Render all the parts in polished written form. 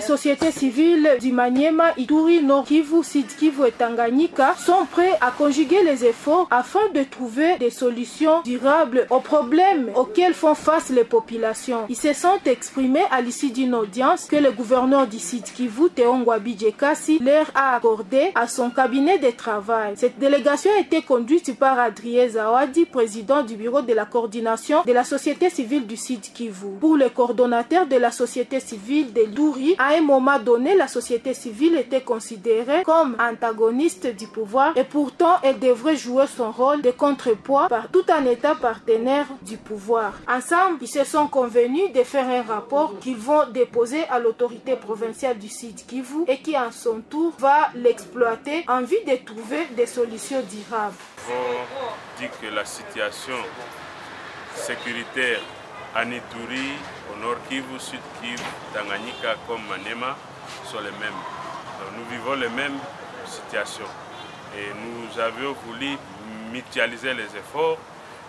des sociétés civiles du Maniema, Ituri, Nord Kivu, Sud Kivu et Tanganyika sont prêts à conjuguer les efforts afin de trouver des solutions durables aux problèmes auxquels font face les populations. Ils se sont exprimés à l'issue d'une audience que le gouverneur du Sud-Kivu, Teongwabi Djekasi, leur a accordée à son cabinet de travail. Cette délégation a été conduite par Adrie Zawadi, président du bureau de la coordination de la société civile du Sud-Kivu. Pour le coordonnateur de la société civile de l'Ituri, à un moment donné, la société civile était considérée comme antagoniste du pouvoir et pourtant elle devrait jouer son rôle de contrepoids par tout un État partenaire du pouvoir. Ensemble, ils se sont convenus de faire un rapport qu'ils vont déposer à l'autorité provinciale du Sud-Kivu et qui, en son tour, va l'exploiter en vue de trouver des solutions durables. On dit que la situation sécuritaire en Ituri, au Nord-Kivu, Sud-Kivu, Tanganyika comme Maniema sont les mêmes. Donc nous vivons les mêmes situations et nous avions voulu mutualiser les efforts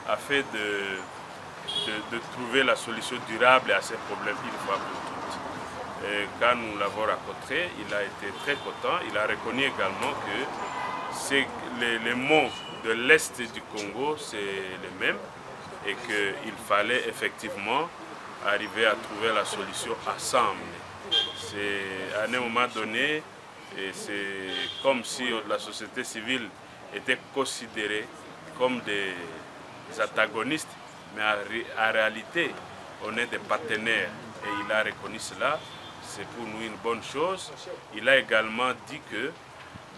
afin de trouver la solution durable à ces problèmes une fois pour toutes. Et quand nous l'avons rencontré, il a été très content. Il a reconnu également que les mots de l'Est du Congo, c'est les mêmes et qu'il fallait effectivement arriver à trouver la solution ensemble. C'est à un moment donné, c'est comme si la société civile était considérée comme des antagonistes, mais en réalité, on est des partenaires et il a reconnu cela. C'est pour nous une bonne chose. Il a également dit que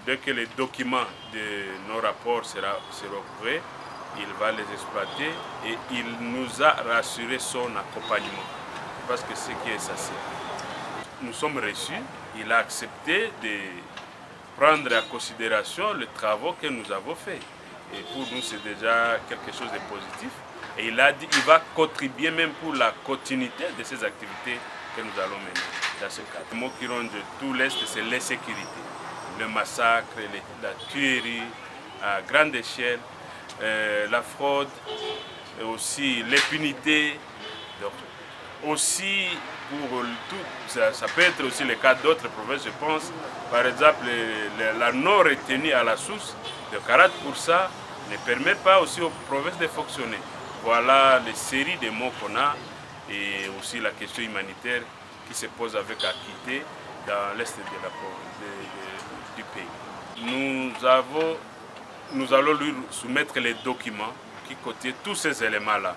dès que les documents de nos rapports seront prêts, il va les exploiter et il nous a rassuré son accompagnement. Parce que c'est ce qui est ça. Nous sommes reçus, il a accepté de prendre en considération les travaux que nous avons faits. Et pour nous, c'est déjà quelque chose de positif. Et il a dit qu'il va contribuer même pour la continuité de ces activités que nous allons mener dans ce cadre. Le mot qui ronge tout l'Est, c'est l'insécurité, le massacre, la tuerie à grande échelle, la fraude, et aussi l'impunité. Aussi, pour tout, ça peut être aussi le cas d'autres provinces, je pense. Par exemple, la non-retenue à la source de 40% ne permet pas aussi aux provinces de fonctionner. Voilà les séries de mots qu'on a et aussi la question humanitaire qui se pose avec Akité dans l'est du pays. Nous allons lui soumettre les documents qui contiennent tous ces éléments-là.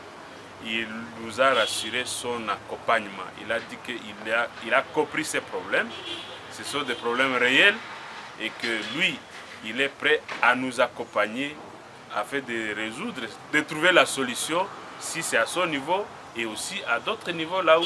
Il nous a rassuré son accompagnement. Il a dit qu'il a compris ces problèmes. Ce sont des problèmes réels et que lui, il est prêt à nous accompagner afin de résoudre, de trouver la solution si c'est à son niveau et aussi à d'autres niveaux là où